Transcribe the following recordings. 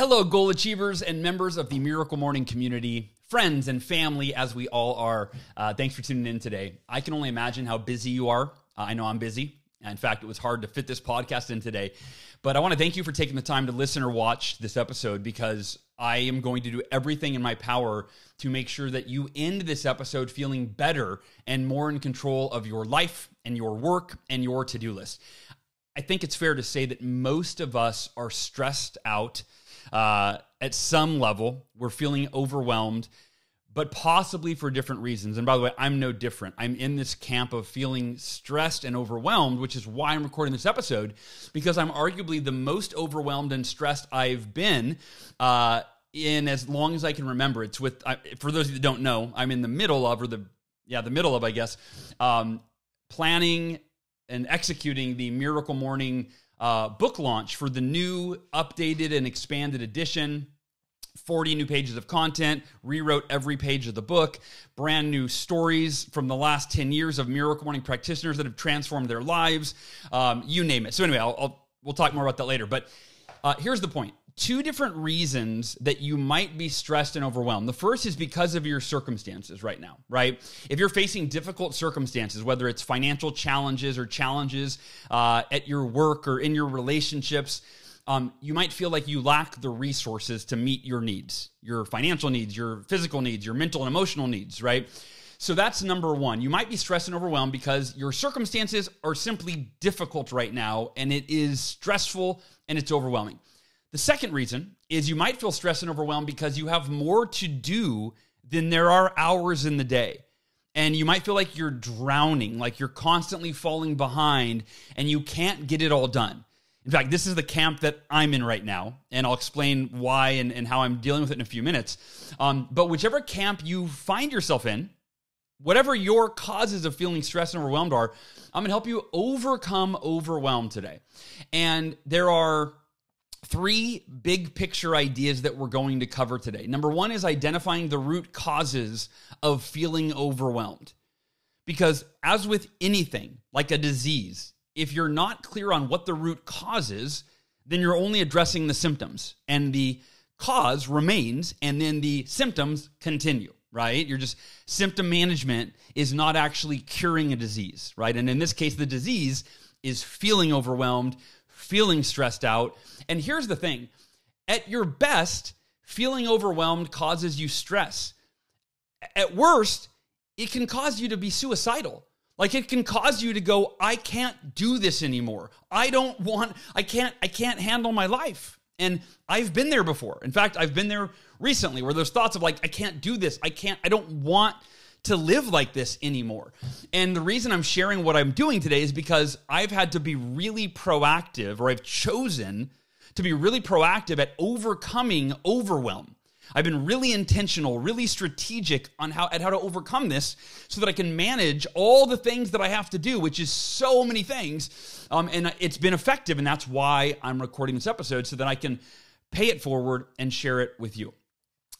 Hello, goal achievers and members of the Miracle Morning community, friends and family, as we all are. Thanks for tuning in today. I can only imagine how busy you are. I know I'm busy. In fact, it was hard to fit this podcast in today. But I want to thank you for taking the time to listen or watch this episode, because I am going to do everything in my power to make sure that you end this episode feeling better and more in control of your life and your work and your to-do list. I think it's fair to say that most of us are stressed out at some level. We're feeling overwhelmed, but possibly for different reasons. And by the way, I'm no different. I'm in this camp of feeling stressed and overwhelmed, which is why I'm recording this episode, because I'm arguably the most overwhelmed and stressed I've been in as long as I can remember. It's with, for those of you that don't know, I'm in the middle of, planning and executing the Miracle Morning book launch for the new, updated, and expanded edition. 40 new pages of content, rewrote every page of the book, brand new stories from the last 10 years of Miracle Morning practitioners that have transformed their lives, you name it. So anyway, we'll talk more about that later. But here's the point. Two different reasons that you might be stressed and overwhelmed. The first is because of your circumstances right now, right? If you're facing difficult circumstances, whether it's financial challenges or challenges at your work or in your relationships, you might feel like you lack the resources to meet your needs, your financial needs, your physical needs, your mental and emotional needs, right? So that's number one. You might be stressed and overwhelmed because your circumstances are simply difficult right now, and it is stressful and it's overwhelming. The second reason is you might feel stressed and overwhelmed because you have more to do than there are hours in the day. And you might feel like you're drowning, like you're constantly falling behind and you can't get it all done. In fact, this is the camp that I'm in right now, and I'll explain why and how I'm dealing with it in a few minutes. But whichever camp you find yourself in, whatever your causes of feeling stressed and overwhelmed are, I'm going to help you overcome overwhelm today. And there are three big picture ideas that we're going to cover today. Number one is identifying the root causes of feeling overwhelmed. Because as with anything, like a disease, if you're not clear on what the root cause is, then you're only addressing the symptoms. And the cause remains, and then the symptoms continue, right? You're just, symptom management is not actually curing a disease, right? And in this case, the disease is feeling overwhelmed, feeling stressed out. And here's the thing. At your best, feeling overwhelmed causes you stress. At worst, it can cause you to be suicidal. Like, it can cause you to go, I can't do this anymore. I can't handle my life. And I've been there before. In fact, I've been there recently, where those thoughts of like, I can't do this. I don't want to live like this anymore. And the reason I'm sharing what I'm doing today is because I've had to be really proactive, or I've chosen to be really proactive at overcoming overwhelm. I've been really intentional, really strategic on how to overcome this, so that I can manage all the things that I have to do, which is so many things. And it's been effective, and that's why I'm recording this episode, so that I can pay it forward and share it with you.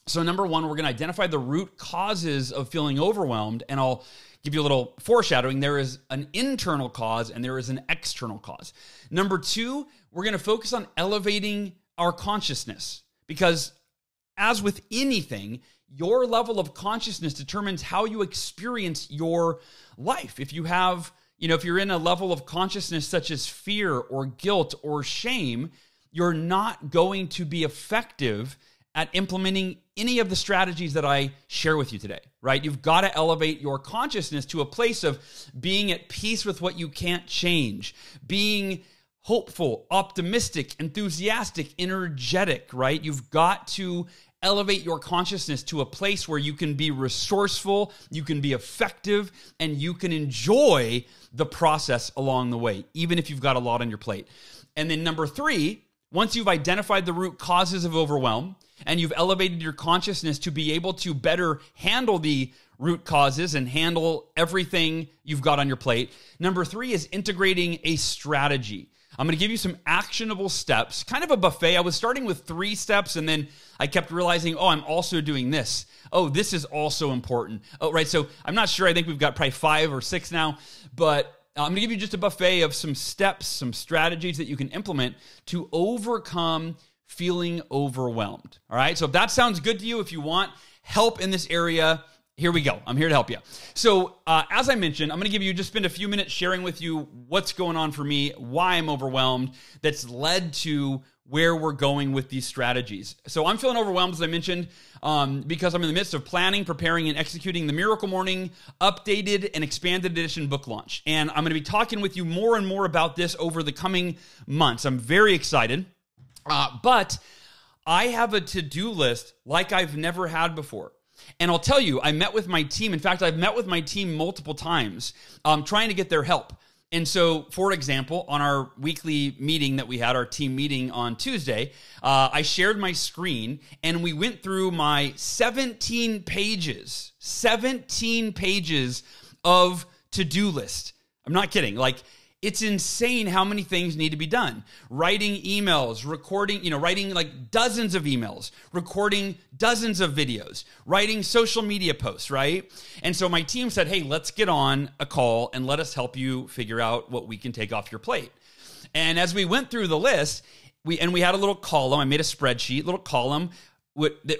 So number one, we're going to identify the root causes of feeling overwhelmed, and I'll give you a little foreshadowing. There is an internal cause and there is an external cause. Number two, we're going to focus on elevating our consciousness, because as with anything, your level of consciousness determines how you experience your life. If you have, if you're in a level of consciousness such as fear or guilt or shame, you're not going to be effective at implementing any of the strategies that I share with you today, right? You've got to elevate your consciousness to a place of being at peace with what you can't change, being hopeful, optimistic, enthusiastic, energetic, right? You've got to elevate your consciousness to a place where you can be resourceful, you can be effective, and you can enjoy the process along the way, even if you've got a lot on your plate. And then number three, once you've identified the root causes of overwhelm and you've elevated your consciousness to be able to better handle the root causes and handle everything you've got on your plate, number three is integrating a strategy. I'm going to give you some actionable steps, kind of a buffet. I was starting with 3 steps, and then I kept realizing, oh, I'm also doing this. Oh, this is also important. Oh, right. So I'm not sure. I think we've got probably 5 or 6 now, but I'm going to give you just a buffet of some steps, some strategies that you can implement to overcome feeling overwhelmed. All right, so if that sounds good to you, if you want help in this area, here we go. I'm here to help you. So as I mentioned, I'm going to give you, just spend a few minutes sharing with you what's going on for me, why I'm overwhelmed, that's led to where we're going with these strategies. So I'm feeling overwhelmed, as I mentioned, because I'm in the midst of planning, preparing, and executing the Miracle Morning updated and expanded edition book launch. And I'm going to be talking with you more and more about this over the coming months. I'm very excited, but I have a to-do list like I've never had before. And I'll tell you, I met with my team. In fact, I've met with my team multiple times trying to get their help. And so, for example, on our weekly meeting that we had, our team meeting on Tuesday, I shared my screen and we went through my 17 pages of to-do list. I'm not kidding. Like, it's insane how many things need to be done. Writing emails, recording, writing like dozens of emails, recording dozens of videos, writing social media posts, right? And so my team said, hey, let's get on a call and let us help you figure out what we can take off your plate. And as we went through the list, we had a little column. I made a spreadsheet, little column,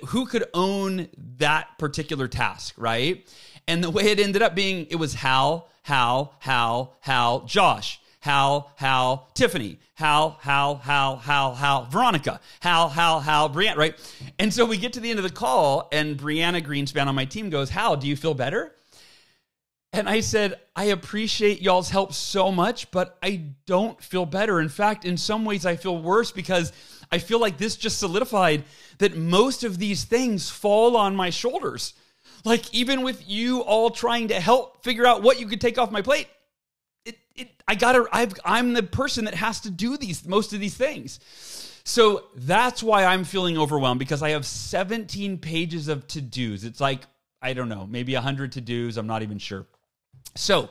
who could own that particular task, right? And the way it ended up being, it was Hal, Josh, Hal, Tiffany, Hal, Veronica, Hal, Brianna, right? And so we get to the end of the call and Brianna Greenspan on my team goes, Hal, do you feel better? And I said, I appreciate y'all's help so much, but I don't feel better. In fact, in some ways I feel worse because I feel like this just solidified that most of these things fall on my shoulders. Like, even with you all trying to help figure out what you could take off my plate, I'm the person that has to do most of these things. So that's why I'm feeling overwhelmed, because I have 17 pages of to-dos. It's like, I don't know, maybe 100 to-dos. I'm not even sure. So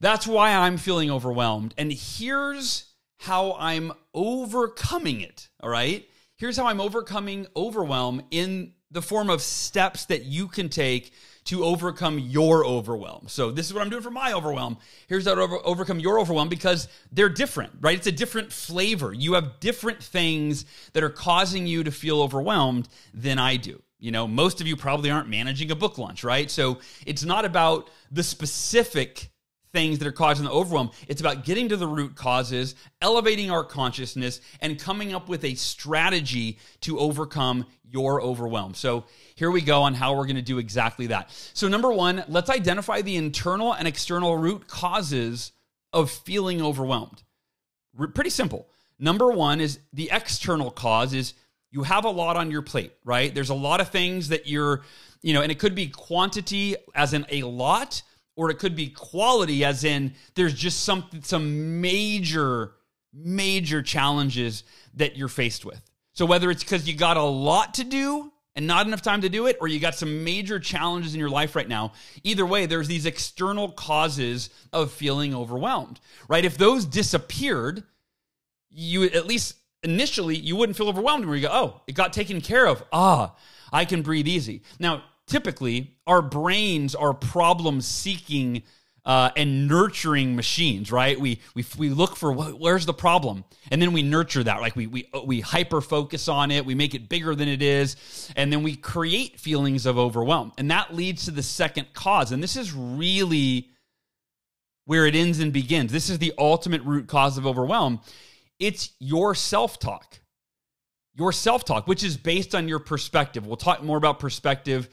that's why I'm feeling overwhelmed. And here's how I'm overcoming it, all right? Here's how I'm overcoming overwhelm in the form of steps that you can take to overcome your overwhelm. So this is what I'm doing for my overwhelm. Here's how to overcome your overwhelm, because they're different, right? It's a different flavor. You have different things that are causing you to feel overwhelmed than I do. Most of you probably aren't managing a book launch, right? So it's not about the specific things that are causing the overwhelm. It's about getting to the root causes, elevating our consciousness, and coming up with a strategy to overcome your overwhelm. So here we go on how we're going to do exactly that. So number one, let's identify the internal and external root causes of feeling overwhelmed. Pretty simple. Number one is the external cause is you have a lot on your plate, right? There's a lot of things that you're, and it could be quantity as in a lot, or it could be quality as in there's just some major challenges that you're faced with. So whether it's because you got a lot to do and not enough time to do it, or you got some major challenges in your life right now, either way, there's these external causes of feeling overwhelmed, right? If those disappeared, you at least initially, you wouldn't feel overwhelmed where you go, oh, it got taken care of. Ah, I can breathe easy. Now, typically, our brains are problem-seeking and nurturing machines, right? We look for where's the problem, and then we nurture that. Like we hyper-focus on it, we make it bigger than it is, and then we create feelings of overwhelm. And that leads to the second cause. And this is really where it ends and begins. This is the ultimate root cause of overwhelm. It's your self-talk. Your self-talk, which is based on your perspective. We'll talk more about perspective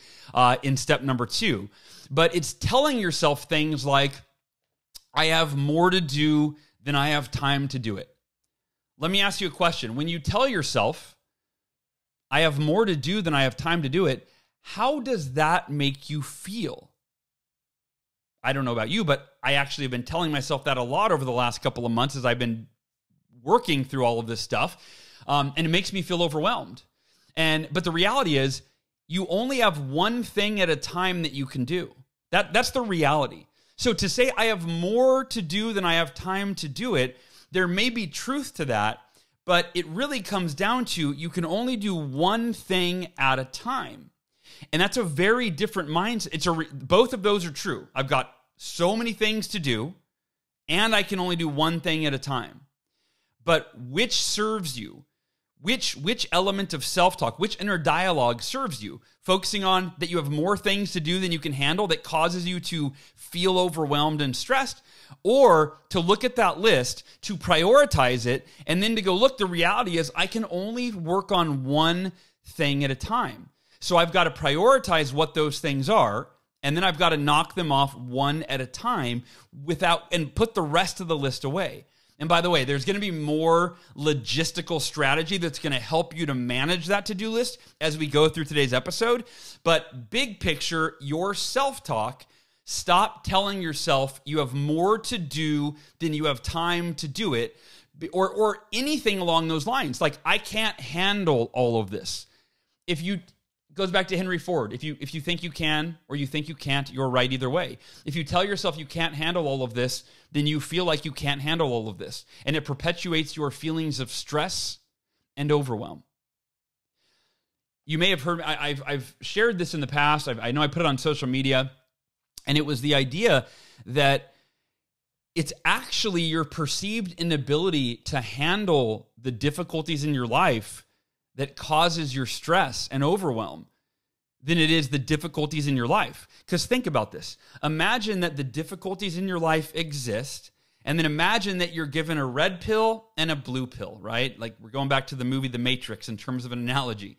in step number two. But it's telling yourself things like, I have more to do than I have time to do it. Let me ask you a question. When you tell yourself, I have more to do than I have time to do it, how does that make you feel? I don't know about you, but I actually have been telling myself that a lot over the last couple of months as I've been working through all of this stuff. And it makes me feel overwhelmed. But the reality is you only have one thing at a time that you can do. That's the reality. So to say I have more to do than I have time to do it, there may be truth to that, but it really comes down to you can only do one thing at a time. And that's a very different mindset. Both of those are true. I've got so many things to do, and I can only do one thing at a time. But which serves you? Which element of self-talk, which inner dialogue serves you? Focusing on that you have more things to do than you can handle that causes you to feel overwhelmed and stressed, or to look at that list, to prioritize it, and then to go, look, the reality is I can only work on one thing at a time. So I've got to prioritize what those things are, and then I've got to knock them off one at a time and put the rest of the list away. And by the way, there's going to be more logistical strategy that's going to help you to manage that to-do list as we go through today's episode. But big picture, your self-talk, stop telling yourself you have more to do than you have time to do it, or anything along those lines. Like, I can't handle all of this. It goes back to Henry Ford. If you think you can or you think you can't, you're right either way. If you tell yourself you can't handle all of this, then you feel like you can't handle all of this. And it perpetuates your feelings of stress and overwhelm. You may have heard, I've shared this in the past. I know I put it on social media. And it was the idea that it's actually your perceived inability to handle the difficulties in your life that causes your stress and overwhelm than it is the difficulties in your life. Because think about this. Imagine that the difficulties in your life exist, and then imagine that you're given a red pill and a blue pill, right? Like, we're going back to the movie The Matrix in terms of an analogy,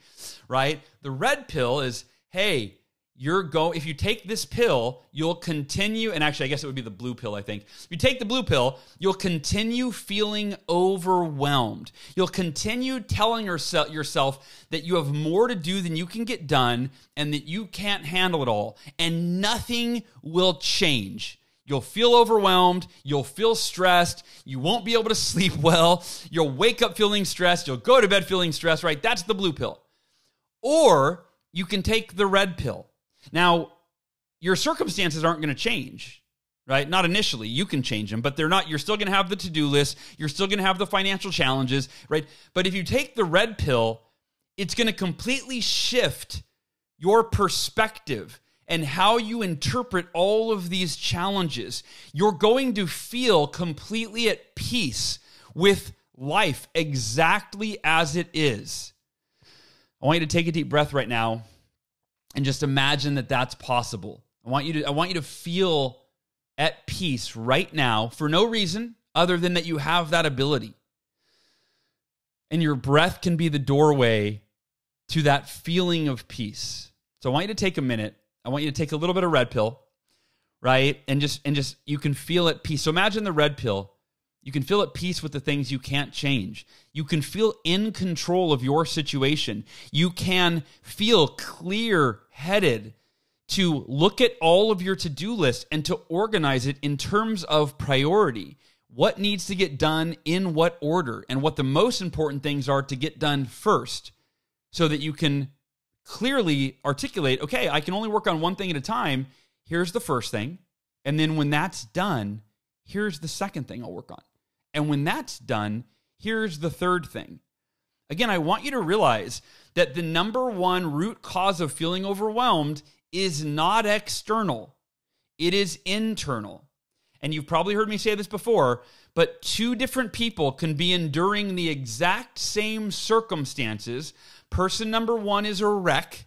right? The red pill is, hey, if you take this pill, you'll continue, and actually I guess it would be the blue pill, I think. If you take the blue pill, you'll continue feeling overwhelmed. You'll continue telling yourself that you have more to do than you can get done and that you can't handle it all, and nothing will change. You'll feel overwhelmed, you'll feel stressed, you won't be able to sleep well, you'll wake up feeling stressed, you'll go to bed feeling stressed, right? That's the blue pill. Or you can take the red pill. Now, your circumstances aren't going to change, right? Not initially. You can change them, but they're not. You're still going to have the to-do list. You're still going to have the financial challenges, right? But if you take the red pill, it's going to completely shift your perspective and how you interpret all of these challenges. You're going to feel completely at peace with life exactly as it is. I want you to take a deep breath right now. And just imagine that that's possible. I want you to feel at peace right now for no reason other than that you have that ability. And your breath can be the doorway to that feeling of peace. So I want you to take a minute. I want you to take a little bit of red pill, right? And just you can feel at peace. So imagine the red pill. You can feel at peace with the things you can't change. You can feel in control of your situation. You can feel clear-headed to look at all of your to-do list and to organize it in terms of priority. What needs to get done in what order, and what the most important things are to get done first, so that you can clearly articulate, okay, I can only work on one thing at a time. Here's the first thing. And then when that's done, here's the second thing I'll work on. And when that's done, here's the third thing. Again, I want you to realize that the number one root cause of feeling overwhelmed is not external. It is internal. And you've probably heard me say this before, but two different people can be enduring the exact same circumstances. Person number one is a wreck.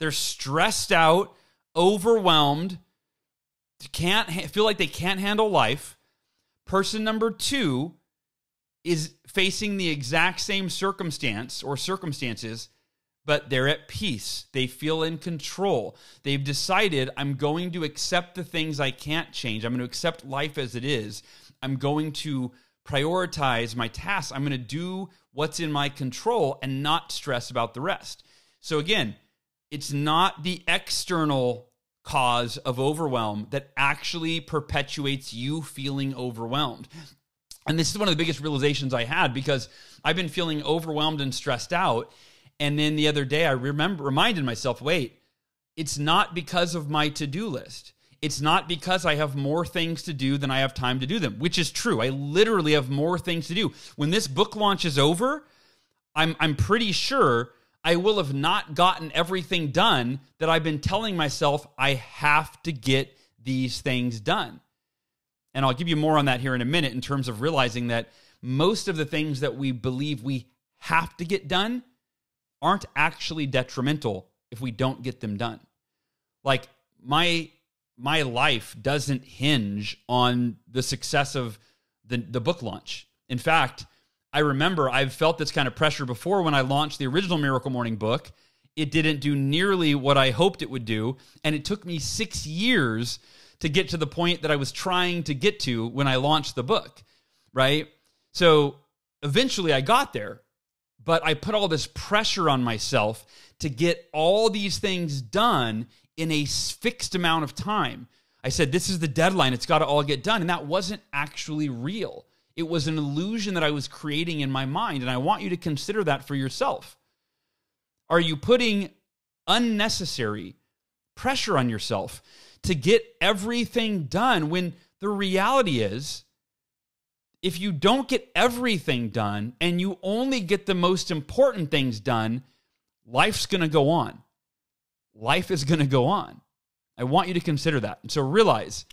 They're stressed out, overwhelmed, can't feel like they can't handle life. Person number two is facing the exact same circumstance or circumstances, but they're at peace. They feel in control. They've decided, I'm going to accept the things I can't change. I'm going to accept life as it is. I'm going to prioritize my tasks. I'm going to do what's in my control and not stress about the rest. So again, it's not the external cause of overwhelm that actually perpetuates you feeling overwhelmed. And this is one of the biggest realizations I had, because I've been feeling overwhelmed and stressed out. And then the other day I reminded myself, wait, it's not because of my to-do list. It's not because I have more things to do than I have time to do them, which is true. I literally have more things to do. When this book launch is over, I'm pretty sure I will have not gotten everything done that I've been telling myself I have to get these things done. And I'll give you more on that here in a minute in terms of realizing that most of the things that we believe we have to get done aren't actually detrimental if we don't get them done. Like my life doesn't hinge on the success of the book launch. In fact, I remember I've felt this kind of pressure before when I launched the original Miracle Morning book. It didn't do nearly what I hoped it would do. And it took me 6 years to get to the point that I was trying to get to when I launched the book, right? So eventually I got there, but I put all this pressure on myself to get all these things done in a fixed amount of time. I said, this is the deadline. It's got to all get done. And that wasn't actually real. It was an illusion that I was creating in my mind, and I want you to consider that for yourself. Are you putting unnecessary pressure on yourself to get everything done when the reality is, if you don't get everything done and you only get the most important things done, life's going to go on. Life is going to go on. I want you to consider that. And so realize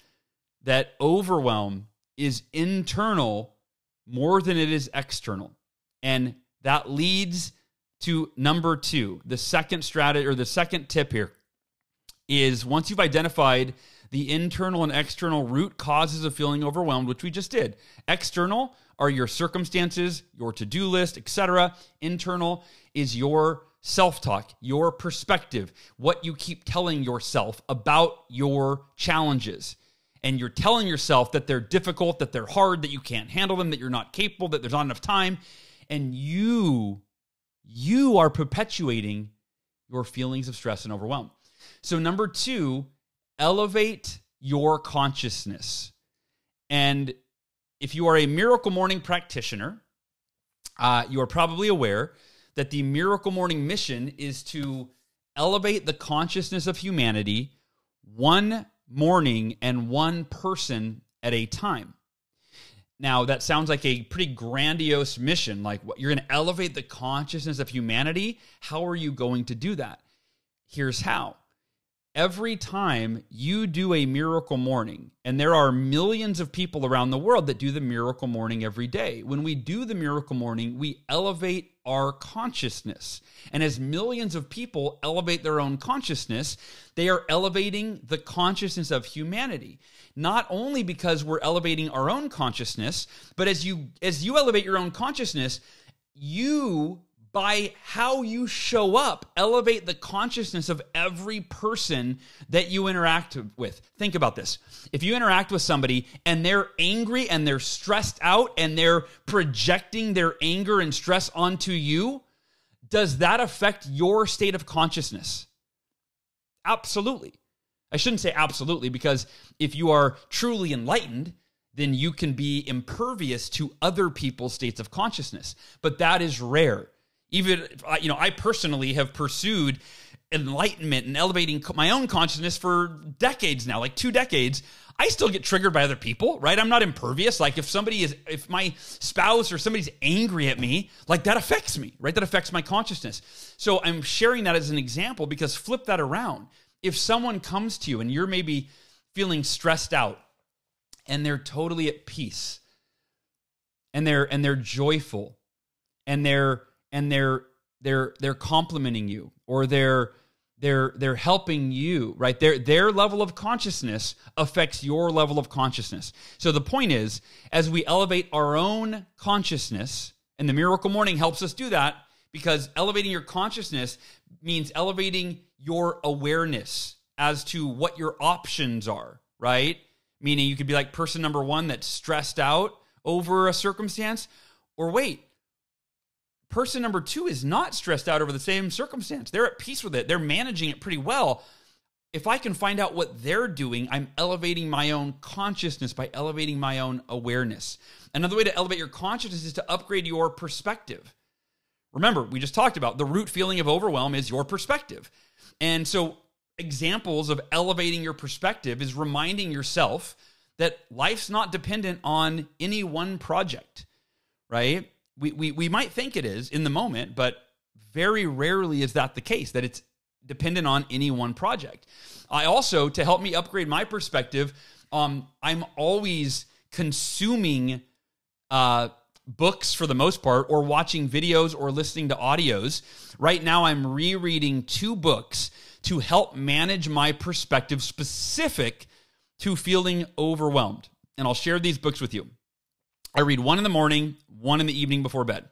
that overwhelm is internal more than it is external. And that leads to number two. The second strategy, or the second tip here, is once you've identified the internal and external root causes of feeling overwhelmed, which we just did. External are your circumstances, your to-do list, etc. Internal is your self-talk, your perspective, what you keep telling yourself about your challenges. And you're telling yourself that they're difficult, that they're hard, that you can't handle them, that you're not capable, that there's not enough time. And you are perpetuating your feelings of stress and overwhelm. So number two, elevate your consciousness. And if you are a Miracle Morning practitioner, you are probably aware that the Miracle Morning mission is to elevate the consciousness of humanity one morning and one person at a time. Now, that sounds like a pretty grandiose mission. Like, what, you're going to elevate the consciousness of humanity? How are you going to do that? Here's how. Every time you do a Miracle Morning, and there are millions of people around the world that do the Miracle Morning every day. When we do the Miracle Morning, we elevate our consciousness. And as millions of people elevate their own consciousness, they are elevating the consciousness of humanity. Not only because we're elevating our own consciousness, but as you elevate your own consciousness, you, by how you show up, elevate the consciousness of every person that you interact with. Think about this. If you interact with somebody and they're angry and they're stressed out and they're projecting their anger and stress onto you, does that affect your state of consciousness? Absolutely. I shouldn't say absolutely, because if you are truly enlightened, then you can be impervious to other people's states of consciousness. But that is rare. Even, you know, I personally have pursued enlightenment and elevating my own consciousness for decades now, like 2 decades. I still get triggered by other people, right? I'm not impervious. Like if my spouse or somebody's angry at me, like that affects me, right? That affects my consciousness. So I'm sharing that as an example, because flip that around. If someone comes to you and you're maybe feeling stressed out and they're totally at peace and they're joyful and they're complimenting you, or they're helping you, right? Their level of consciousness affects your level of consciousness. So the point is, as we elevate our own consciousness, and the Miracle Morning helps us do that, because elevating your consciousness means elevating your awareness as to what your options are, right? Meaning you could be like person number one that's stressed out over a circumstance, or wait, person number two is not stressed out over the same circumstance. They're at peace with it. They're managing it pretty well. If I can find out what they're doing, I'm elevating my own consciousness by elevating my own awareness. Another way to elevate your consciousness is to upgrade your perspective. Remember, we just talked about the root feeling of overwhelm is your perspective. And so examples of elevating your perspective is reminding yourself that life's not dependent on any one project, right? We might think it is in the moment, but very rarely is that the case, that it's dependent on any one project. I also, to help me upgrade my perspective, I'm always consuming books for the most part, or watching videos or listening to audios. Right now, I'm rereading 2 books to help manage my perspective specific to feeling overwhelmed. And I'll share these books with you. I read 1 in the morning, 1 in the evening before bed.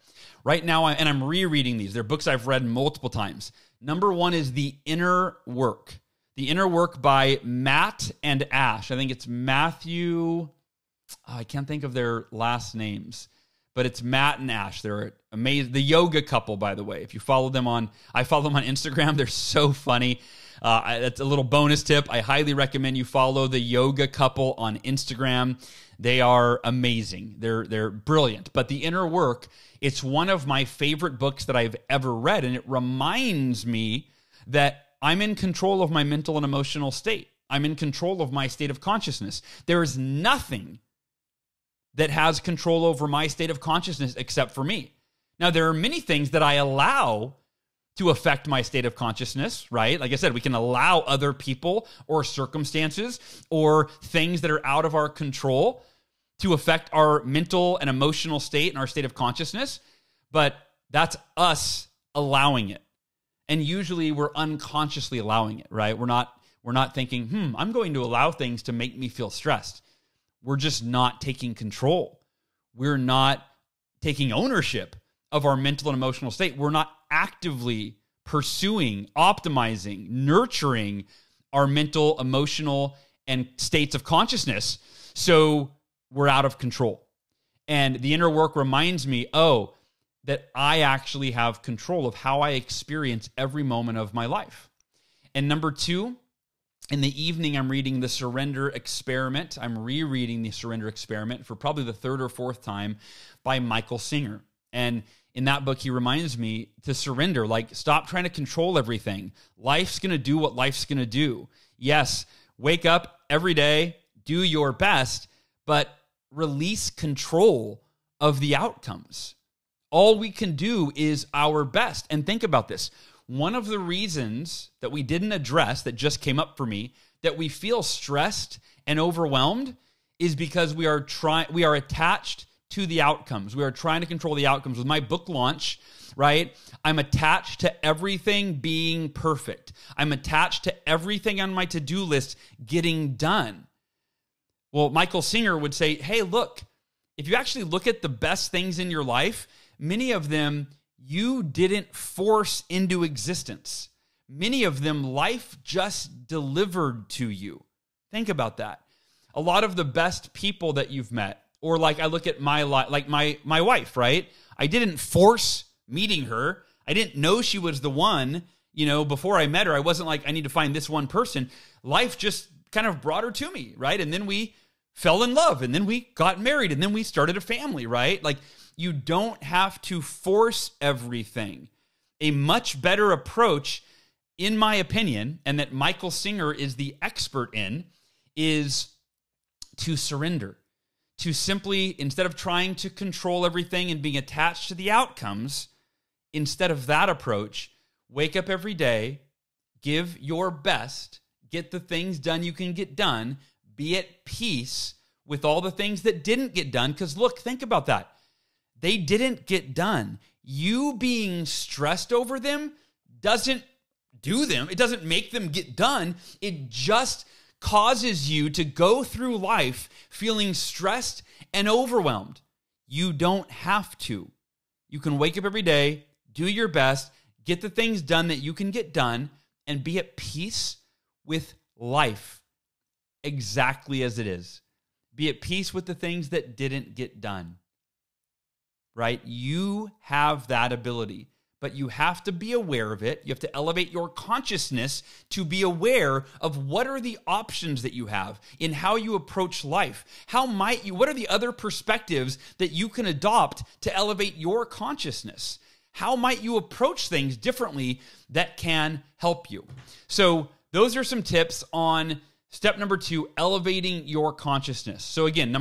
Right now, and I'm rereading these. They're books I've read multiple times. Number 1 is The Inner Work. The Inner Work by Matt and Ash. I think it's Matthew, I can't think of their last names, but it's Matt and Ash. They're amazing. The Yoga Couple, by the way. If you follow them I follow them on Instagram. They're so funny. That's a little bonus tip. I highly recommend you follow The Yoga Couple on Instagram. They are amazing. They're brilliant. But The Inner Work, it's one of my favorite books that I've ever read, and it reminds me that I'm in control of my mental and emotional state. I'm in control of my state of consciousness. There is nothing that has control over my state of consciousness except for me. Now, there are many things that I allow to affect my state of consciousness, right? Like I said, we can allow other people or circumstances or things that are out of our control to affect our mental and emotional state and our state of consciousness, but that's us allowing it. And usually we're unconsciously allowing it, right? We're not thinking, I'm going to allow things to make me feel stressed. We're just not taking control. We're not taking ownership of our mental and emotional state. We're not actively pursuing, optimizing, nurturing our mental, emotional, and states of consciousness. So we're out of control. And The Inner Work reminds me, that I actually have control of how I experience every moment of my life. And number 2, in the evening, I'm reading The Surrender Experiment. I'm rereading The Surrender Experiment for probably the 3rd or 4th time by Michael Singer. And in that book, he reminds me to surrender, like stop trying to control everything. Life's going to do what life's going to do. Yes, wake up every day, do your best, but release control of the outcomes. All we can do is our best. And think about this. One of the reasons that we didn't address, that just came up for me, that we feel stressed and overwhelmed is because we are attached to the outcomes. We are trying to control the outcomes. With my book launch, right, I'm attached to everything being perfect. I'm attached to everything on my to-do list getting done. Well, Michael Singer would say, hey, look, if you actually look at the best things in your life, many of them you didn't force into existence. Many of them life just delivered to you. Think about that. A lot of the best people that you've met, or like I look at my life, like my wife, right? I didn't force meeting her. I didn't know she was the one, before I met her. I wasn't like, I need to find this one person. Life just kind of brought her to me, right? And then we fell in love, and then we got married, and then we started a family, right? Like, you don't have to force everything. A much better approach, in my opinion, and that Michael Singer is the expert in, is to surrender. To simply, instead of trying to control everything and being attached to the outcomes, instead of that approach, wake up every day, give your best, get the things done you can get done, be at peace with all the things that didn't get done. Because look, think about that. They didn't get done. You being stressed over them doesn't do them. It doesn't make them get done. It just causes you to go through life feeling stressed and overwhelmed. You don't have to. You can wake up every day, do your best, get the things done that you can get done, and be at peace with life exactly as it is. Be at peace with the things that didn't get done. Right? You have that ability, but you have to be aware of it. You have to elevate your consciousness to be aware of what are the options that you have in how you approach life. What are the other perspectives that you can adopt to elevate your consciousness? How might you approach things differently that can help you? So those are some tips on step number 2, elevating your consciousness. So again,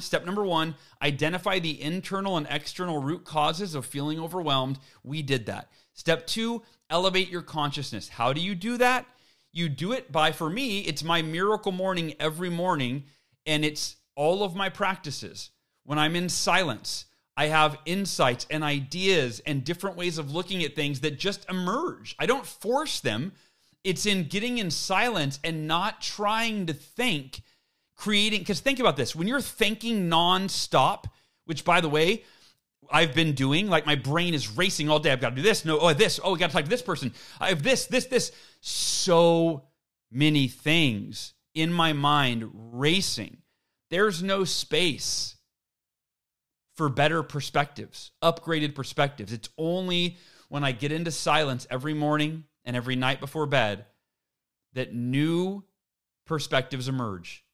step number one, identify the internal and external root causes of feeling overwhelmed. We did that. Step 2, elevate your consciousness. How do you do that? You do it by, for me, it's my Miracle Morning every morning, and it's all of my practices. When I'm in silence, I have insights and ideas and different ways of looking at things that just emerge. I don't force them. It's in getting in silence and not trying to think, creating, because think about this. When you're thinking nonstop, which by the way, I've been doing, like my brain is racing all day. I've got to do this. No, oh, this. Oh, I got to talk to this person. I have this, this, this. So many things in my mind racing. There's no space for better perspectives, upgraded perspectives. It's only when I get into silence every morning and every night before bed that new perspectives emerge,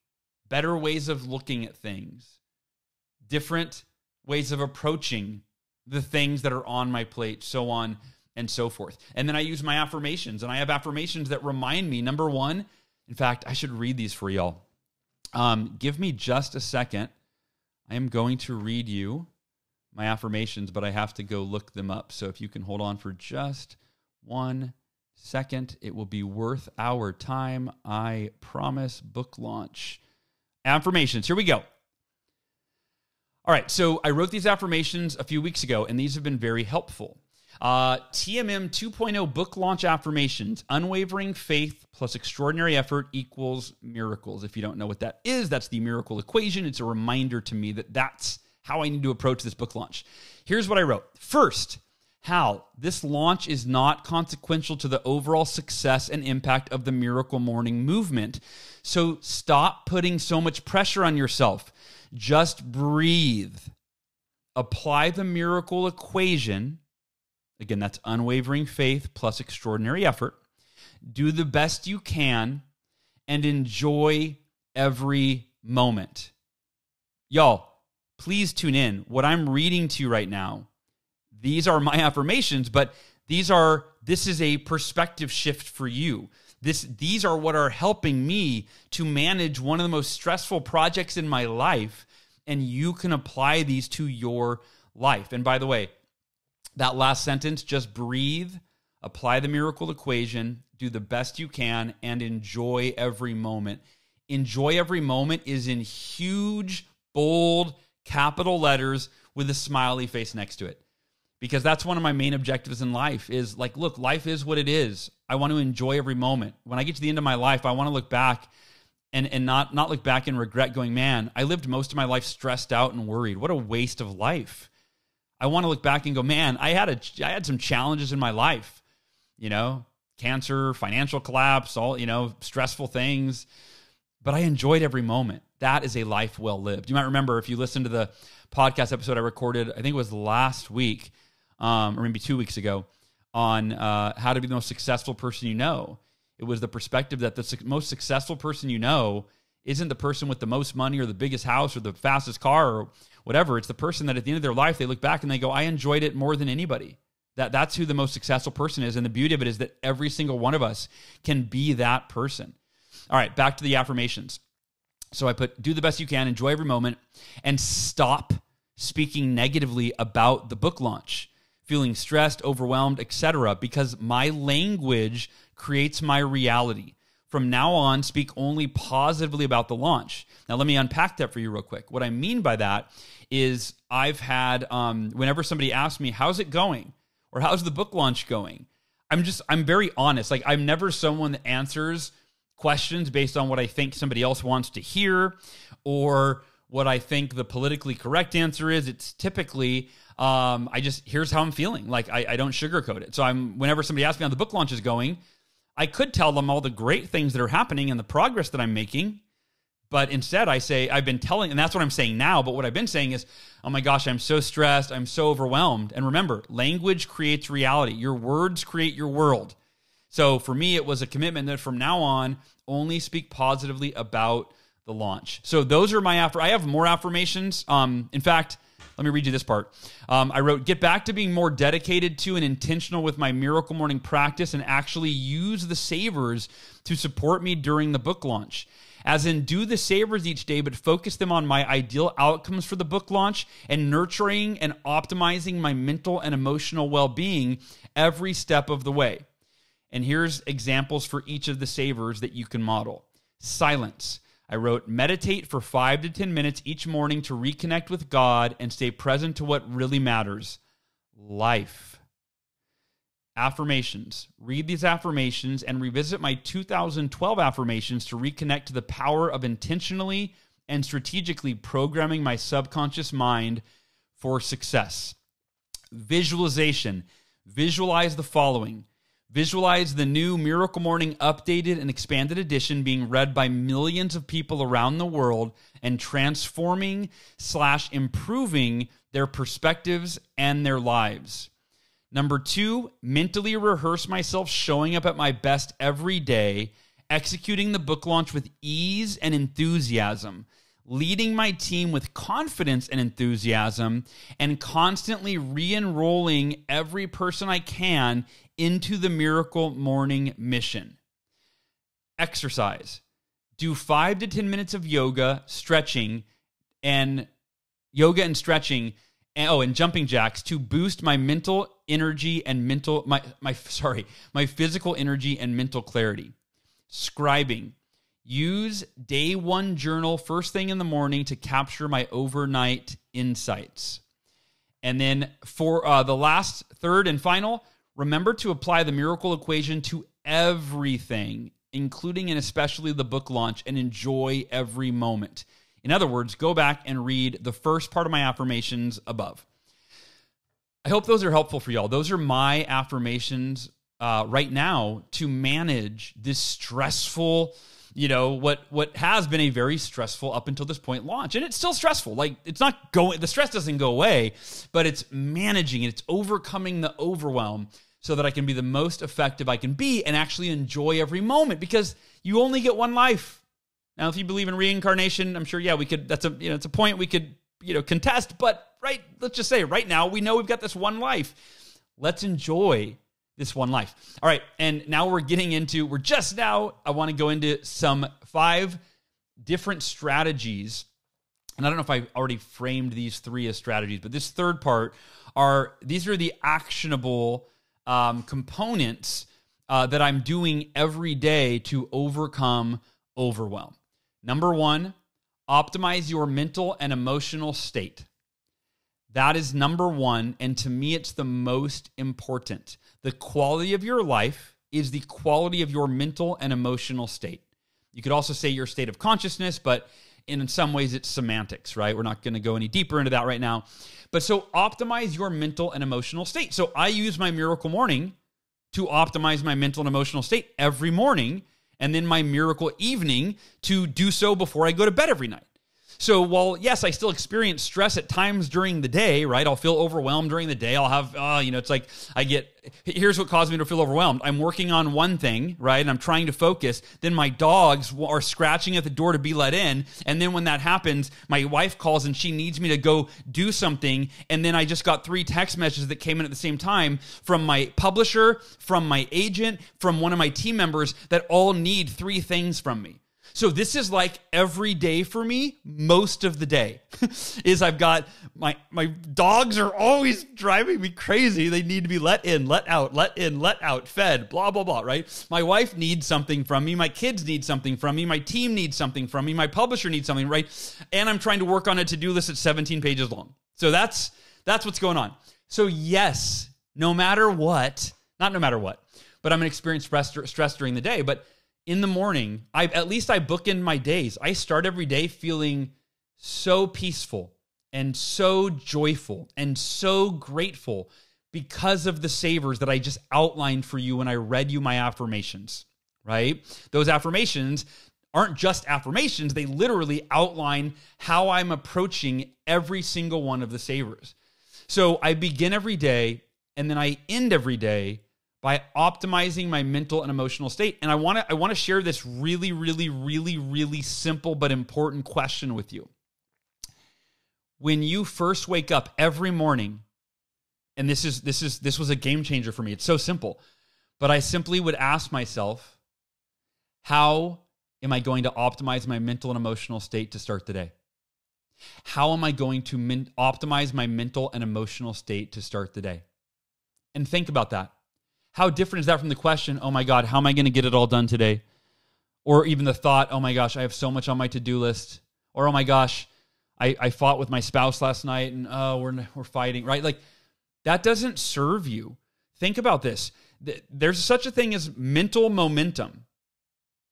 better ways of looking at things, different ways of approaching the things that are on my plate, so on and so forth. And then I use my affirmations, and I have affirmations that remind me, number one, in fact, I should read these for y'all. Give me just a second. I am going to read you my affirmations, but I have to go look them up. So if you can hold on for just 1 second, it will be worth our time. I promise. Book launch. Affirmations. Here we go. All right, so I wrote these affirmations a few weeks ago, and these have been very helpful. TMM 2.0 book launch affirmations. Unwavering faith plus extraordinary effort equals miracles. If you don't know what that is, that's the miracle equation. It's a reminder to me that that's how I need to approach this book launch. Here's what I wrote. First, Hal, this launch is not consequential to the overall success and impact of the Miracle Morning movement. So stop putting so much pressure on yourself. Just breathe. Apply the miracle equation. Again, that's unwavering faith plus extraordinary effort. Do the best you can and enjoy every moment. Y'all, please tune in. What I'm reading to you right now, these are my affirmations, but this is a perspective shift for you. These are what are helping me to manage one of the most stressful projects in my life, and you can apply these to your life. And by the way, that last sentence, just breathe, apply the miracle equation, do the best you can, and enjoy every moment. Enjoy every moment is in huge, bold, capital letters with a smiley face next to it. Because that's one of my main objectives in life is like, look, life is what it is. I want to enjoy every moment. When I get to the end of my life, I want to look back and not look back and regret going, man, I lived most of my life stressed out and worried. What a waste of life. I want to look back and go, man, I had some challenges in my life, you know, cancer, financial collapse, all, you know, stressful things, but I enjoyed every moment. That is a life well lived. You might remember if you listened to the podcast episode I recorded, I think it was last week, or maybe 2 weeks ago, on how to be the most successful person you know. It was the perspective that the most successful person you know isn't the person with the most money or the biggest house or the fastest car or whatever. It's the person that at the end of their life, they look back and they go, I enjoyed it more than anybody. That's who the most successful person is. And the beauty of it is that every single one of us can be that person. All right, back to the affirmations. So I put, do the best you can, enjoy every moment, and stop speaking negatively about the book launch, feeling stressed, overwhelmed, etc., because my language creates my reality. From now on, speak only positively about the launch. Now, let me unpack that for you real quick. What I mean by that is I've had, whenever somebody asks me, how's it going? Or how's the book launch going? I'm very honest. Like, I'm never someone that answers questions based on what I think somebody else wants to hear or what I think the politically correct answer is. It's typically, here's how I'm feeling. Like I don't sugarcoat it. So whenever somebody asks me how the book launch is going, I could tell them all the great things that are happening and the progress that I'm making. But instead I say, and that's what I'm saying now. But what I've been saying is, oh my gosh, I'm so stressed. I'm so overwhelmed. And remember, language creates reality. Your words create your world. So for me, it was a commitment that from now on, only speak positively about the launch. So those are my I have more affirmations. In fact, let me read you this part. I wrote, get back to being more dedicated to and intentional with my Miracle Morning practice and actually use the savers to support me during the book launch. As in, do the savers each day, but focus them on my ideal outcomes for the book launch and nurturing and optimizing my mental and emotional well-being every step of the way. And here's examples for each of the savers that you can model. Silence. I wrote, meditate for 5 to 10 minutes each morning to reconnect with God and stay present to what really matters, life. Affirmations. Read these affirmations and revisit my 2012 affirmations to reconnect to the power of intentionally and strategically programming my subconscious mind for success. Visualization. Visualize the following. Visualize the new Miracle Morning updated and expanded edition being read by millions of people around the world and transforming / improving their perspectives and their lives. Number 2, mentally rehearse myself showing up at my best every day, executing the book launch with ease and enthusiasm, leading my team with confidence and enthusiasm, and constantly re-enrolling every person I can into the Miracle Morning mission. Exercise. Do 5 to 10 minutes of yoga and stretching, and jumping jacks to boost my mental energy and my physical energy and mental clarity. Scribing. Use day 1 journal first thing in the morning to capture my overnight insights. And then for the last, third and final, remember to apply the miracle equation to everything, including and especially the book launch, and enjoy every moment. In other words, go back and read the first part of my affirmations above. I hope those are helpful for y'all. Those are my affirmations right now to manage this stressful, what has been a very stressful up until this point launch. And it's still stressful. The stress doesn't go away, but it's managing it. It's overcoming the overwhelm so that I can be the most effective I can be and actually enjoy every moment, because you only get one life. Now, if you believe in reincarnation, I'm sure, we could, it's a point we could, contest, but let's just say right now, we know we've got this one life. Let's enjoy this one life. All right, and now I want to go into some 5 different strategies, and I don't know if I already framed these 3 as strategies, but this third part these are the actionable components that I'm doing every day to overcome overwhelm. Number 1, optimize your mental and emotional state. That is number 1, and to me, it's the most important. The quality of your life is the quality of your mental and emotional state. You could also say your state of consciousness, but in some ways, it's semantics, right? We're not going to go any deeper into that right now. But so optimize your mental and emotional state. So I use my Miracle Morning to optimize my mental and emotional state every morning, and then my Miracle Evening to do so before I go to bed every night. So while, yes, I still experience stress at times during the day, right? I'll feel overwhelmed during the day. I'll have, here's what caused me to feel overwhelmed. I'm working on one thing, right? And I'm trying to focus. Then my dogs are scratching at the door to be let in. And then when that happens, my wife calls and she needs me to go do something. And then I just got 3 text messages that came in at the same time from my publisher, from my agent, from one of my team members that all need 3 things from me. So this is like every day for me, most of the day, is I've got my dogs are always driving me crazy. They need to be let in, let out, fed, blah, blah, blah, right? My wife needs something from me. My kids need something from me. My team needs something from me. My publisher needs something, right? And I'm trying to work on a to-do list that's 17 pages long. So that's what's going on. So yes, but I'm going to experience stress during the day, but in the morning, I bookend my days. I start every day feeling so peaceful and so joyful and so grateful because of the savors that I just outlined for you when I read you my affirmations, right? Those affirmations aren't just affirmations. They literally outline how I'm approaching every single one of the savors. So I begin every day and then I end every day by optimizing my mental and emotional state. And I want to share this really, really, really, really simple but important question with you. When you first wake up every morning, and this was a game changer for me. It's so simple. But I simply would ask myself, how am I going to optimize my mental and emotional state to start the day? How am I going to optimize my mental and emotional state to start the day? And think about that. How different is that from the question, oh my God, how am I going to get it all done today? or even the thought, oh my gosh, I have so much on my to-do list, or oh my gosh, I fought with my spouse last night and oh, we're fighting, right? Like that doesn't serve you. Think about this. There's such a thing as mental momentum.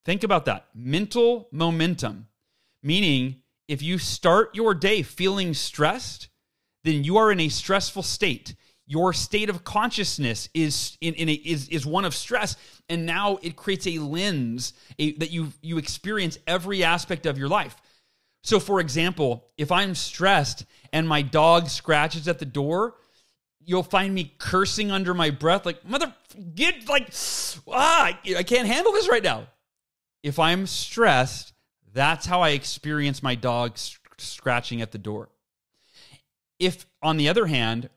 Think about that. Mental momentum, meaning if you start your day feeling stressed, then you are in a stressful state. Your state of consciousness is one of stress, and now it creates a lens that you experience every aspect of your life. So for example, if I'm stressed and my dog scratches at the door, you'll find me cursing under my breath like, I can't handle this right now. If I'm stressed, that's how I experience my dog scratching at the door. If, on the other hand,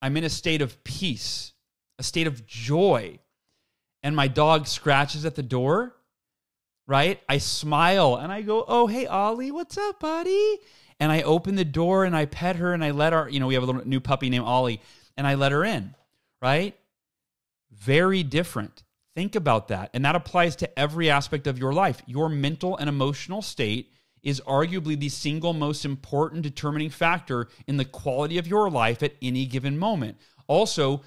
I'm in a state of peace, a state of joy, and my dog scratches at the door, right? I smile and I go, oh, hey, Ollie, what's up, buddy? And I open the door and I pet her and I let our, we have a little new puppy named Ollie, and I let her in, right? Very different. Think about that. And that applies to every aspect of your life. Your mental and emotional state is arguably the single most important determining factor in the quality of your life at any given moment. Also,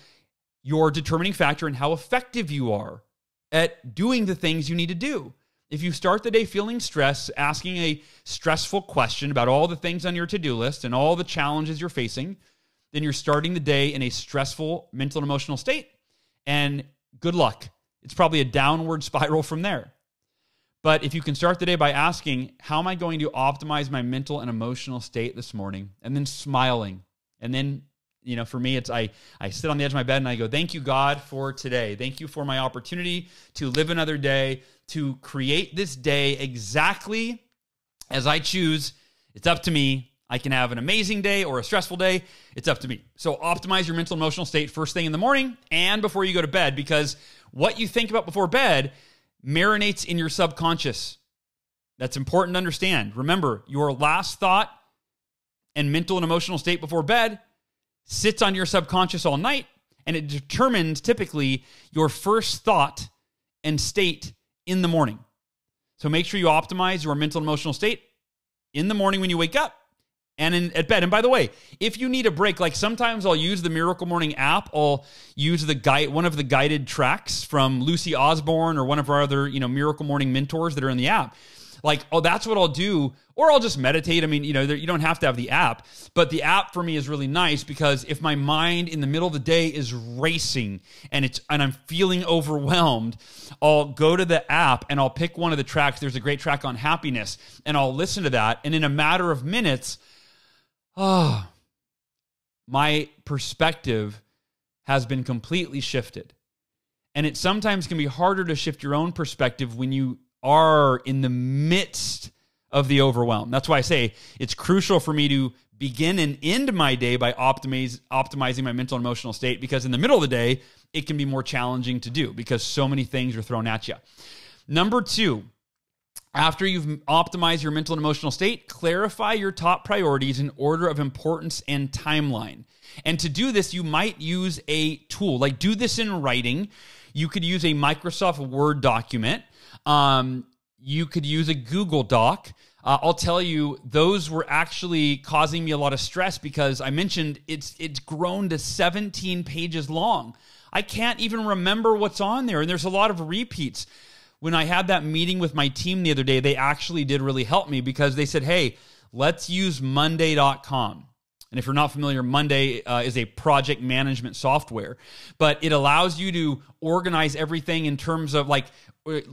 your determining factor in how effective you are at doing the things you need to do. If you start the day feeling stressed, asking a stressful question about all the things on your to-do list and all the challenges you're facing, then you're starting the day in a stressful mental and emotional state. And good luck. It's probably a downward spiral from there. But if you can start the day by asking, how am I going to optimize my mental and emotional state this morning? And then smiling. And then, for me, it's I sit on the edge of my bed and I go, thank you, God, for today. Thank you for my opportunity to live another day, to create this day exactly as I choose. It's up to me. I can have an amazing day or a stressful day. It's up to me. So optimize your mental and emotional state first thing in the morning and before you go to bed, because what you think about before bed marinates in your subconscious. That's important to understand. Remember, your last thought and mental and emotional state before bed sits on your subconscious all night, and it determines typically your first thought and state in the morning. So make sure you optimize your mental and emotional state in the morning when you wake up and at bed. And by the way, if you need a break, like sometimes I'll use the Miracle Morning app, I'll use one of the guided tracks from Lucy Osborne or one of our other, Miracle Morning mentors that are in the app. Like, oh, that's what I'll do. Or I'll just meditate. I mean, you don't have to have the app, but the app for me is really nice because if my mind in the middle of the day is racing and I'm feeling overwhelmed, I'll go to the app and I'll pick one of the tracks. There's a great track on happiness, and I'll listen to that. And in a matter of minutes, my perspective has been completely shifted. And it sometimes can be harder to shift your own perspective when you are in the midst of the overwhelm. That's why I say it's crucial for me to begin and end my day by optimizing my mental and emotional state, because in the middle of the day, it can be more challenging to do because so many things are thrown at you. Number two, after you've optimized your mental and emotional state, clarify your top priorities in order of importance and timeline. And to do this, you might use a tool. Like, do this in writing. You could use a Microsoft Word document. You could use a Google Doc. I'll tell you, those were actually causing me a lot of stress because I mentioned it's grown to 17 pages long. I can't even remember what's on there, and there's a lot of repeats. When I had that meeting with my team the other day, they actually did really help me because they said, hey, let's use Monday.com. And if you're not familiar, Monday is a project management software, but it allows you to organize everything in terms of like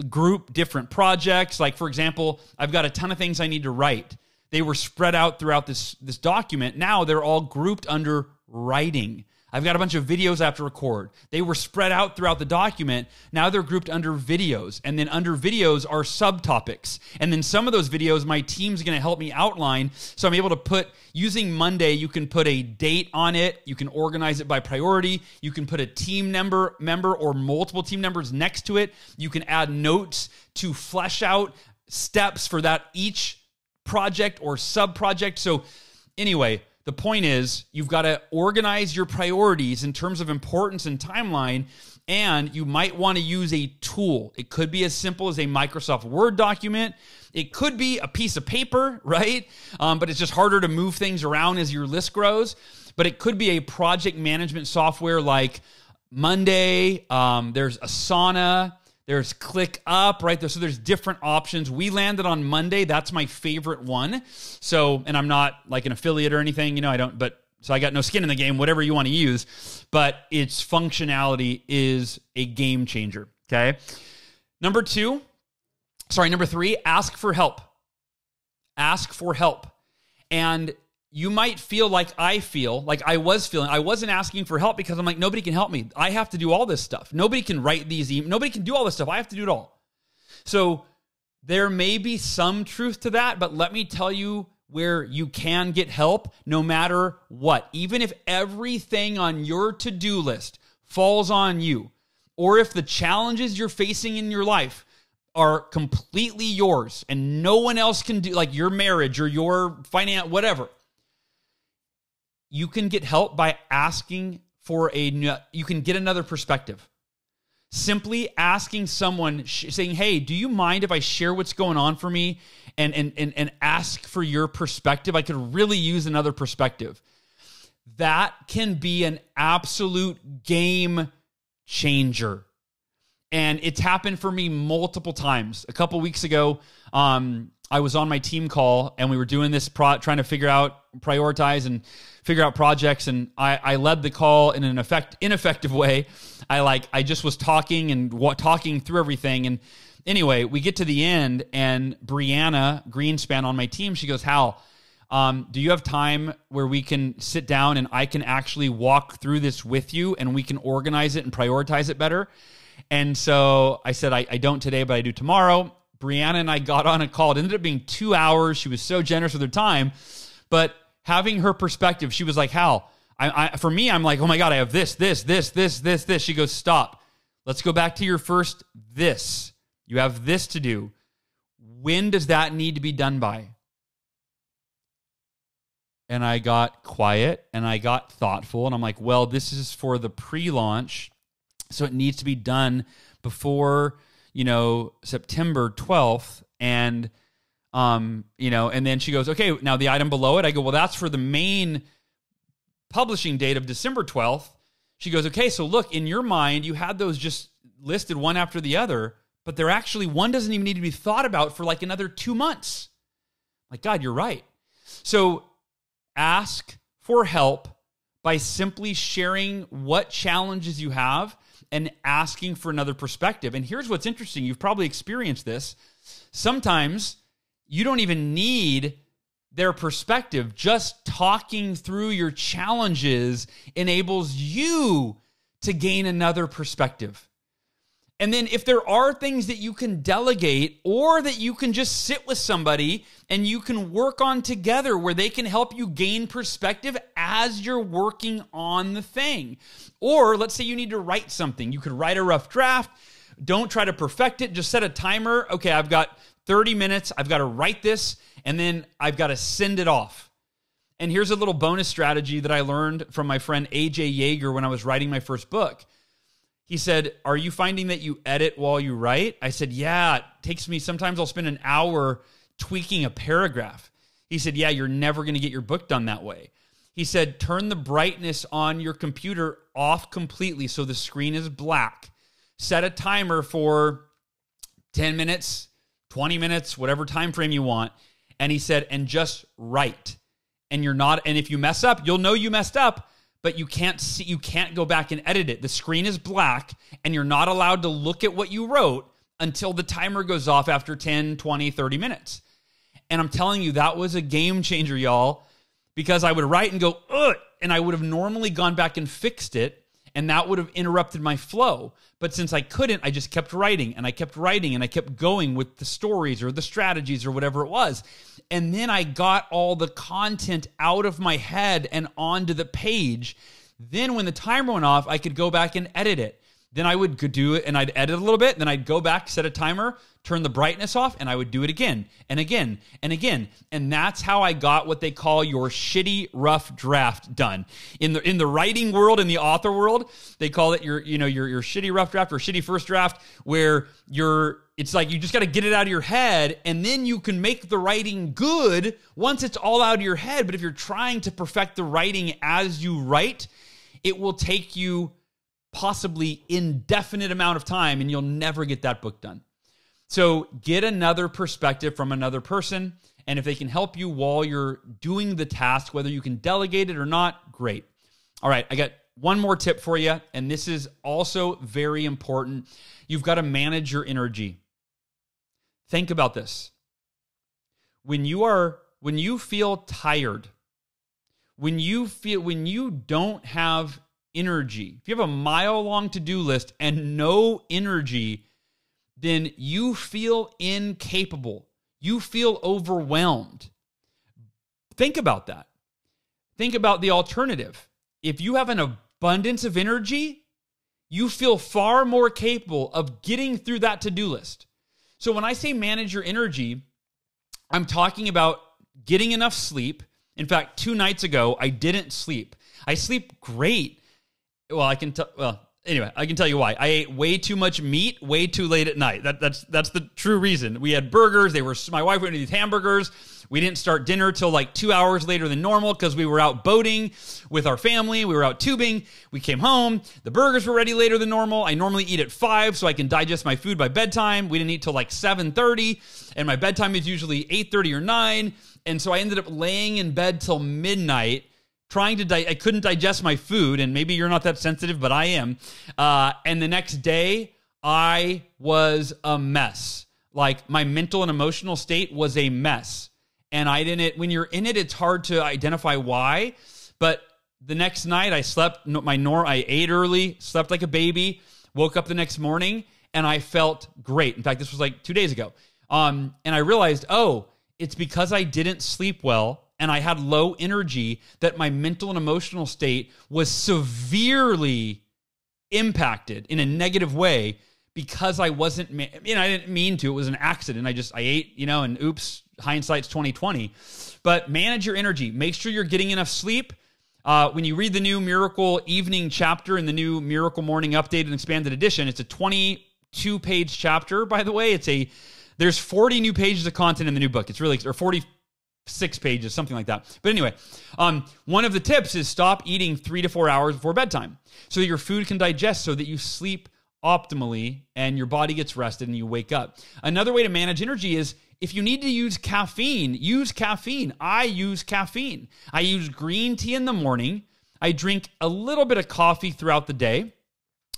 group different projects. Like, for example, I've got a ton of things I need to write. They were spread out throughout this document. Now they're all grouped under writing. I've got a bunch of videos I have to record. They were spread out throughout the document. Now they're grouped under videos. And then under videos are subtopics. And then some of those videos, my team's going to help me outline. So I'm able to put, using Monday, you can put a date on it. You can organize it by priority. You can put a team member or multiple team members next to it. You can add notes to flesh out steps for that each project or sub-project. So anyway, the point is, you've got to organize your priorities in terms of importance and timeline And you might want to use a tool. It could be as simple as a Microsoft Word document. It could be a piece of paper, right? But it's just harder to move things around as your list grows. But it could be a project management software like Monday. There's Asana. There's ClickUp, right? So there's different options. We landed on Monday. That's my favorite one. So, and I'm not like an affiliate or anything, you know, I don't, but so I got no skin in the game, whatever you want to use, but its functionality is a game changer, okay? Number three, ask for help. Ask for help. And you might feel, like I was feeling. I wasn't asking for help because I'm like, nobody can help me. I have to do all this stuff. Nobody can write these emails. Nobody can do all this stuff. I have to do it all. So there may be some truth to that, but let me tell you where you can get help no matter what. Even if everything on your to-do list falls on you, or if the challenges you're facing in your life are completely yours and no one else can do, like your marriage or your finance, whatever, you can get help by asking for you can get another perspective. Simply asking someone, saying, hey, do you mind if I share what's going on for me and ask for your perspective? I could really use another perspective. That can be an absolute game changer. And it's happened for me multiple times. A couple weeks ago, I was on my team call and we were doing this, trying to figure out, prioritize and figure out projects. And I led the call in an ineffective way. I just was talking and talking through everything. And anyway, we get to the end and Brianna Greenspan on my team, she goes, Hal, do you have time where we can sit down and I can actually walk through this with you and we can organize it and prioritize it better? And so I said, I don't today, but I do tomorrow. Brianna and I got on a call. It ended up being 2 hours. She was so generous with her time. But having her perspective, she was like, Hal, for me, I'm like, oh my God, I have this. She goes, stop. Let's go back to your first this. You have this to do. When does that need to be done by? And I got quiet and I got thoughtful. And I'm like, well, this is for the pre-launch. So it needs to be done before, you know, September 12th. And, you know, and then she goes, okay, now the item below it, I go, well, that's for the main publishing date of December 12th. She goes, okay, so look, in your mind, you had those just listed one after the other, but they're actually, one doesn't even need to be thought about for like another 2 months. Like, God, you're right. So ask for help by simply sharing what challenges you have and asking for another perspective. And here's what's interesting. You've probably experienced this. Sometimes you don't even need their perspective. Just talking through your challenges enables you to gain another perspective. And then if there are things that you can delegate or that you can just sit with somebody and you can work on together where they can help you gain perspective as you're working on the thing. Or let's say you need to write something. You could write a rough draft. Don't try to perfect it. Just set a timer. Okay, I've got 30 minutes. I've got to write this and then I've got to send it off. And here's a little bonus strategy that I learned from my friend AJ Yeager when I was writing my first book. He said, are you finding that you edit while you write? I said, yeah, it takes me, sometimes I'll spend an hour tweaking a paragraph. He said, yeah, you're never going to get your book done that way. He said, turn the brightness on your computer off completely so the screen is black. Set a timer for 10 minutes, 20 minutes, whatever time frame you want. And he said, and just write. And you're not, and if you mess up, you'll know you messed up. But you can't see, you can't go back and edit it. The screen is black and you're not allowed to look at what you wrote until the timer goes off after 10, 20, 30 minutes. And I'm telling you, that was a game changer, y'all, because I would write and go, ugh, and I would have normally gone back and fixed it and that would have interrupted my flow. But since I couldn't, I just kept writing and I kept writing and I kept going with the stories or the strategies or whatever it was. And then I got all the content out of my head and onto the page. Then when the timer went off, I could go back and edit it. Then I would do it and I'd edit a little bit. Then I'd go back, set a timer, turn the brightness off, and I would do it again and again and again. And that's how I got what they call your shitty rough draft done. In the writing world, in the author world, they call it your shitty rough draft or shitty first draft, where it's like you just got to get it out of your head, and then you can make the writing good once it's all out of your head. But if you're trying to perfect the writing as you write, it will take you possibly indefinite amount of time, and you'll never get that book done. So get another perspective from another person, and if they can help you while you're doing the task, whether you can delegate it or not, great. All right, I got one more tip for you, and this is also very important. You've got to manage your energy. Think about this. When you feel tired, when you don't have energy, if you have a mile-long to-do list and no energy, then you feel incapable. You feel overwhelmed. Think about that. Think about the alternative. If you have an abundance of energy, you feel far more capable of getting through that to-do list. So when I say manage your energy, I'm talking about getting enough sleep. In fact, 2 nights ago, I didn't sleep. I sleep great. Well, I can tell you why. I ate way too much meat, way too late at night. That's the true reason. We had burgers. My wife went to these hamburgers. We didn't start dinner till like 2 hours later than normal because we were out boating with our family. We were out tubing. We came home. The burgers were ready later than normal. I normally eat at 5 so I can digest my food by bedtime. We didn't eat till like 7:30, and my bedtime is usually 8:30 or 9. And so I ended up laying in bed till midnight. I couldn't digest my food, and maybe you're not that sensitive, but I am. And the next day, I was a mess. Like, my mental and emotional state was a mess. And when you're in it, it's hard to identify why. But the next night, I slept, I ate early, slept like a baby, woke up the next morning, and I felt great. In fact, this was like 2 days ago. And I realized, oh, it's because I didn't sleep well, and I had low energy, that my mental and emotional state was severely impacted in a negative way because I wasn't, I didn't mean to, it was an accident. I ate, and oops, hindsight's 20/20. But manage your energy. Make sure you're getting enough sleep. When you read the new Miracle Evening chapter in the new Miracle Morning Updated and Expanded Edition, it's a 22-page chapter, by the way. There's 40 new pages of content in the new book. It's really, or 46 pages, something like that. But anyway, one of the tips is stop eating 3 to 4 hours before bedtime so that your food can digest, so that you sleep optimally and your body gets rested and you wake up. Another way to manage energy is, if you need to use caffeine, use caffeine. I use caffeine. I use green tea in the morning. I drink a little bit of coffee throughout the day.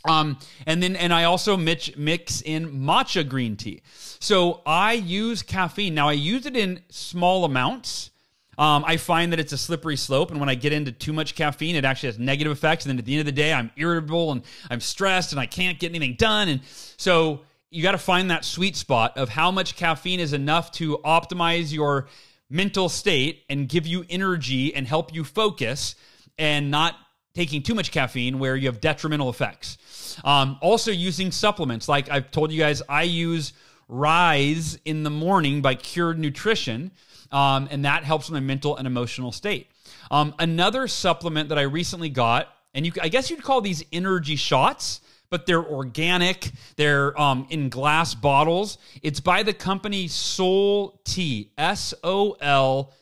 And I also mix in matcha green tea. So I use caffeine. Now, I use it in small amounts. I find that it's a slippery slope, and when I get into too much caffeine, it actually has negative effects. And then at the end of the day, I'm irritable and I'm stressed and I can't get anything done. And so you got to find that sweet spot of how much caffeine is enough to optimize your mental state and give you energy and help you focus, and not taking too much caffeine where you have detrimental effects. Also using supplements. Like I've told you guys, I use Rise in the morning by Cured Nutrition, and that helps my mental and emotional state. Another supplement that I recently got, and I guess you'd call these energy shots, but they're organic. They're in glass bottles. It's by the company Sol T, SOLTI.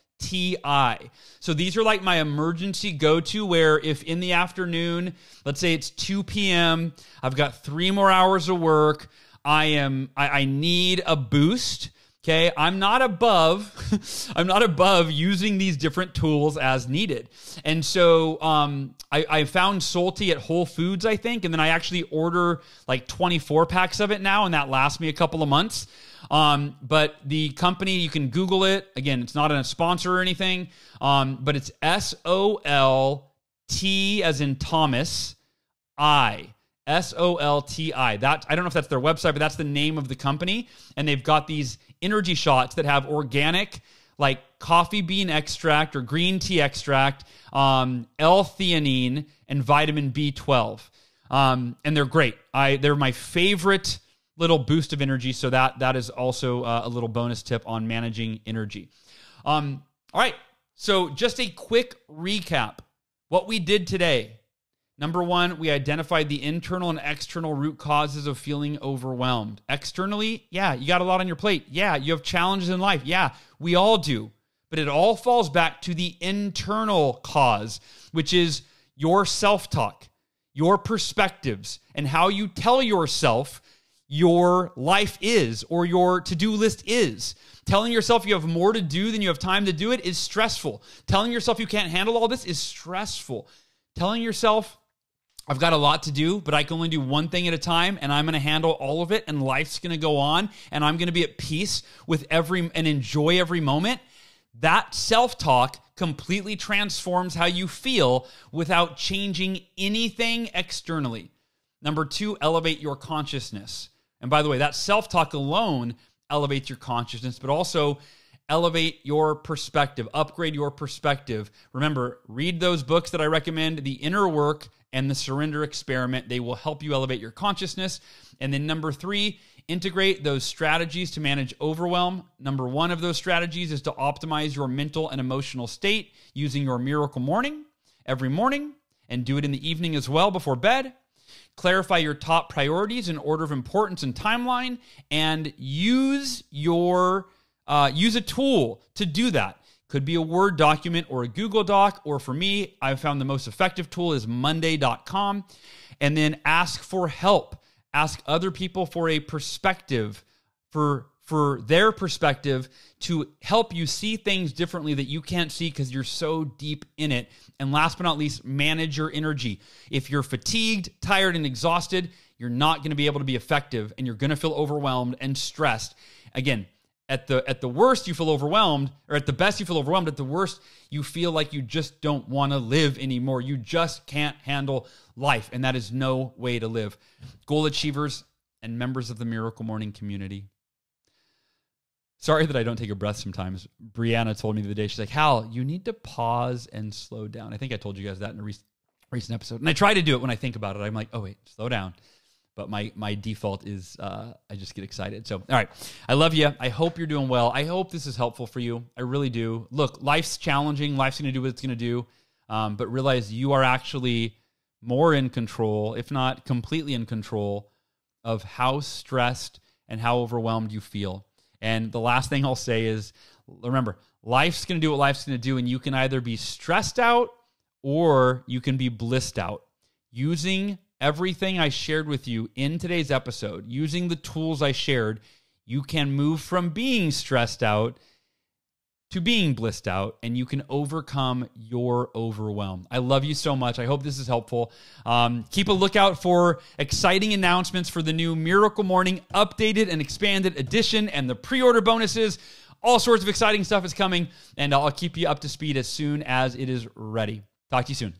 So these are like my emergency go-to, where if in the afternoon, let's say it's 2 p.m., I've got 3 more hours of work, I need a boost, okay? I'm not above using these different tools as needed. And so I found Sol T at Whole Foods, I think, and then I actually order like 24 packs of it now, and that lasts me a couple of months. But the company, you can Google it. Again, it's not a sponsor or anything, but it's SOLT as in Thomas, I. SOLTI. I don't know if that's their website, but that's the name of the company. And they've got these energy shots that have organic, like coffee bean extract or green tea extract, L-theanine, and vitamin B12. And they're great. They're my favorite little boost of energy. So that is also a little bonus tip on managing energy. All right. So just a quick recap. What we did today. Number one, we identified the internal and external root causes of feeling overwhelmed. Externally, yeah, you got a lot on your plate. Yeah, you have challenges in life. Yeah, we all do. But it all falls back to the internal cause, which is your self-talk, your perspectives, and how you tell yourself your life is or your to-do list is. Telling yourself you have more to do than you have time to do it is stressful. Telling yourself you can't handle all this is stressful. Telling yourself, I've got a lot to do, but I can only do one thing at a time, and I'm going to handle all of it, and life's going to go on, and I'm going to be at peace with every and enjoy every moment. That self-talk completely transforms how you feel without changing anything externally. Number two, elevate your consciousness. And by the way, that self-talk alone elevates your consciousness, but also elevate your perspective, upgrade your perspective. Remember, read those books that I recommend, The Inner Work and The Surrender Experiment. They will help you elevate your consciousness. And then number three, integrate those strategies to manage overwhelm. Number one of those strategies is to optimize your mental and emotional state using your Miracle Morning every morning, and do it in the evening as well before bed. Clarify your top priorities in order of importance and timeline, and use your use a tool to do that. Could be a Word document or a Google Doc, or for me, I've found the most effective tool is Monday.com. And then ask for help. Ask other people for a perspective, for their perspective to help you see things differently that you can't see because you're so deep in it. And last but not least, manage your energy. If you're fatigued, tired, and exhausted, you're not going to be able to be effective, and you're going to feel overwhelmed and stressed. Again, at the worst, you feel overwhelmed, or at the best, you feel overwhelmed. At the worst, you feel like you just don't want to live anymore. You just can't handle life, and that is no way to live. Goal achievers and members of the Miracle Morning community. Sorry that I don't take a breath sometimes. Brianna told me the other day, she's like, Hal, you need to pause and slow down. I think I told you guys that in a recent episode. And I try to do it when I think about it. I'm like, oh, wait, slow down. But my default is I just get excited. So, all right. I love you. I hope you're doing well. I hope this is helpful for you. I really do. Look, life's challenging. Life's going to do what it's going to do. But realize you are actually more in control, if not completely in control, of how stressed and how overwhelmed you feel. And the last thing I'll say is, remember, life's going to do what life's going to do, and you can either be stressed out or you can be blissed out. Using everything I shared with you in today's episode, using the tools I shared, you can move from being stressed out to being blissed out, and you can overcome your overwhelm. I love you so much. I hope this is helpful. Keep a lookout for exciting announcements for the new Miracle Morning updated and expanded edition, and the pre-order bonuses. All sorts of exciting stuff is coming, and I'll keep you up to speed as soon as it is ready. Talk to you soon.